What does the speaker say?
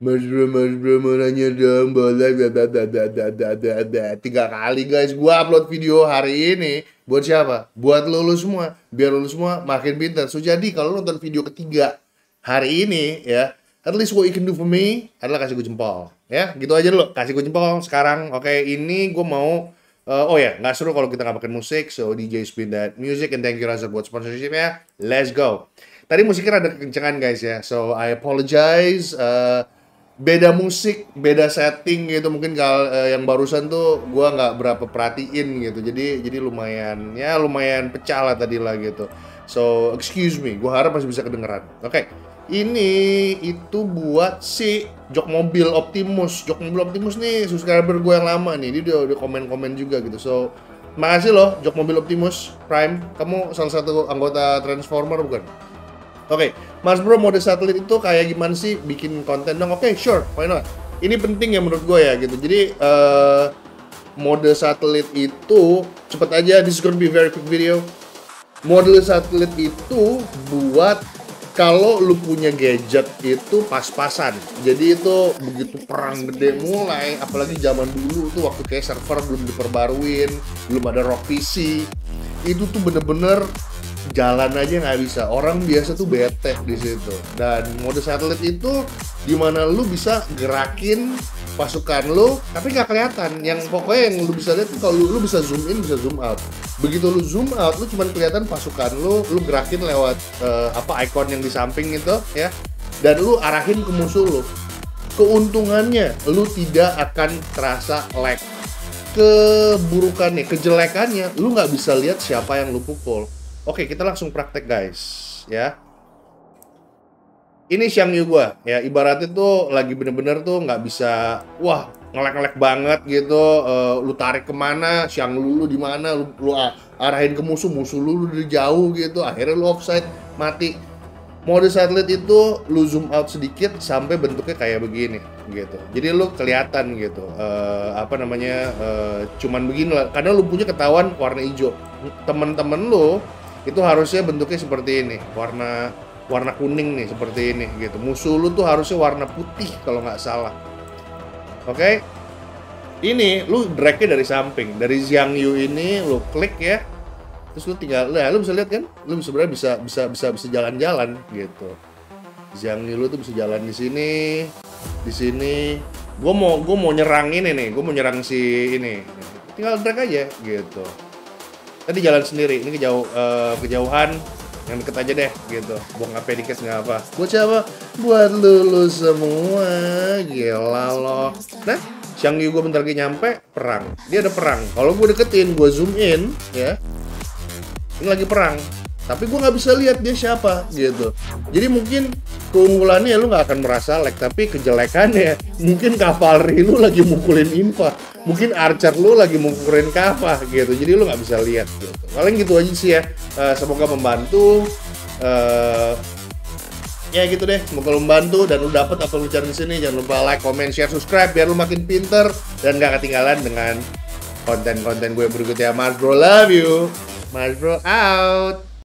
Meranya dong boleh tiga kali guys gua upload video hari ini buat siapa? Buat lo semua, biar lo semua makin pintar. So jadi kalau lo nonton video ketiga hari ini ya, at least what you can do for me adalah kasih gue jempol ya, gitu aja dulu, kasih gue jempol sekarang. Oke, ini gue mau oh ya, nggak seru kalau kita nggak pakai musik. So DJ spin that music and thank you Razor buat sponsorshipnya. Let's go. Tadi musiknya ada kencengan guys ya, so I apologize. Beda musik, beda setting gitu. Mungkin kalau yang barusan tuh gua nggak berapa perhatiin gitu. Jadi lumayan ya, lumayan pecah lah tadi lah gitu. So, excuse me. Gua harap masih bisa kedengeran. Oke. Ini itu buat si jok mobil Optimus. Jok mobil Optimus nih subscriber gua yang lama nih. Dia udah komen-komen juga gitu. So, makasih loh jok mobil Optimus Prime. Kamu salah satu anggota Transformer bukan? Oke, Mas Bro, mode satelit itu kayak gimana sih bikin konten dong? Oke, sure, why not? Ini penting ya menurut gue ya gitu. Jadi mode satelit itu cepet aja. This is gonna be very quick video. Mode satelit itu buat kalau lu punya gadget itu pas-pasan. Jadi itu begitu perang gede mulai, apalagi zaman dulu tuh waktu kayak server belum diperbaruin, belum ada ROG PC, itu tuh bener-bener jalan aja nggak bisa. Orang biasa tuh bete di situ. Dan mode satelit itu dimana lu bisa gerakin pasukan lu tapi nggak kelihatan. Yang pokoknya yang lu bisa lihat kalau lu bisa zoom in, bisa zoom out. Begitu lu zoom out, lu cuman kelihatan pasukan lu. Lu gerakin lewat icon yang di samping itu ya. Dan lu arahin ke musuh lu. Keuntungannya lu tidak akan terasa lag. Keburukannya, kejelekannya lu nggak bisa lihat siapa yang lu pukul. Oke, kita langsung praktek guys, ya. Ini Xiang Yu gua, ya ibaratnya tuh lagi bener-bener tuh nggak bisa, wah ngelek-ngelek banget gitu. Lu tarik kemana, Xiang lu di mana, lu arahin ke musuh lu dari jauh gitu. Akhirnya lu offside, mati. Mode satelit itu lu zoom out sedikit sampai bentuknya kayak begini, gitu. Jadi lu kelihatan gitu, cuman begini lah. Karena lu punya ketahuan warna hijau, temen-temen lu itu harusnya bentuknya seperti ini, warna kuning nih seperti ini gitu. Musuh lu tuh harusnya warna putih kalau nggak salah. Oke, ini lu drag-nya dari samping, dari Xiang Yu ini lu klik ya, terus lu tinggal, nah lu bisa lihat kan, lu sebenarnya bisa jalan-jalan gitu. Xiang Yu lu tuh bisa jalan di sini, di sini. Gue mau nyerang ini nih, gue mau nyerang si ini, tinggal drag aja gitu. Tadi jalan sendiri, ini kejauhan, yang deket aja deh, gitu. Buang apa dikit, nggak apa. Buat siapa? Buat lu semua, gila loh. Nah, Xiang Yu gue bentar lagi nyampe, perang. Dia ada perang. Kalau gue deketin, gue zoom in, ya. Ini lagi perang. Tapi gue nggak bisa lihat dia siapa, gitu. Jadi mungkin keunggulannya lu nggak akan merasa lag, tapi kejelekannya mungkin cavalry lu lagi mukulin impa. Mungkin archer lu lagi mukurin kafah gitu, jadi lu nggak bisa lihat gitu. Paling gitu aja sih ya. Semoga membantu. Ya gitu deh, semoga lu membantu dan lu dapet apa lu cari di sini. Jangan lupa like, comment, share, subscribe biar lu makin pinter dan nggak ketinggalan dengan konten-konten gue berikutnya. Mas Bro love you, Mas Bro out.